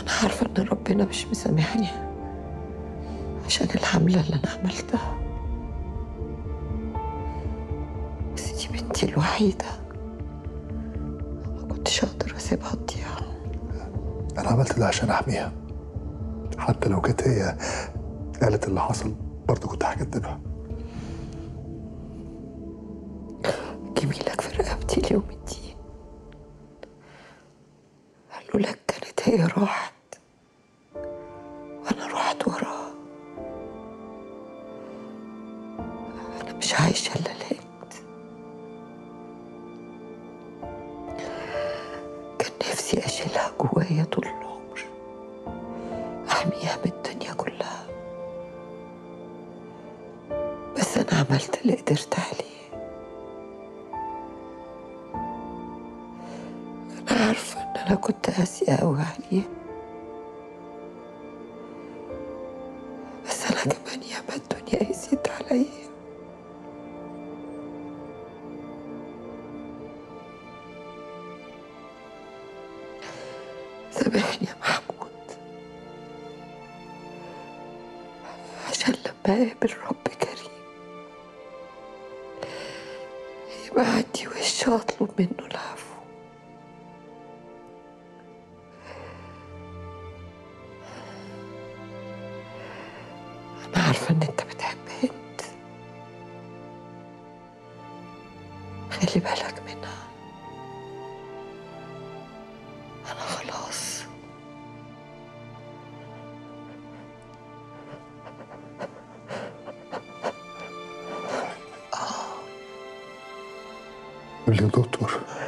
أنا عارفة إن ربنا مش مسامحني عشان الحملة اللي أنا عملتها، بس دي بنتي الوحيدة، ما كنتش أقدر أسيبها تضيع. أنا عملت ده عشان أحميها، حتى لو كانت هي قالت اللي حصل برضه كنت هكدبها. جميلك في رقبتي اليوم الدين، قالوا لك كانت هي راحت وأنا رحت وراها. أنا مش عايشة إلا لقيت. كان نفسي أشيلها جوايا طول العمر، أحميها من الدنيا كلها، بس أنا عملت اللي قدرت عليه. عارفة إن أنا كنت قاسية أوي عليه، بس أنا كمان ياما الدنيا قست عليا. سامحني يا محمود، عشان لما أقابل رب كريم يبقى عندي وش أطلب منه العفو. عارفة إن أنت بتحب هند، خلي بالك منها. أنا خلاص قبل دكتور.